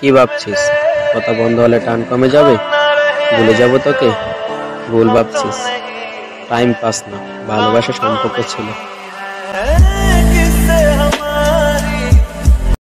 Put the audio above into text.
कि भावछिस कथा बंध होले टान कमे जाबे भूले जाबो तोके भूल भावछिस टाइम पास ना भालोबासा सम्पर्क छिलो।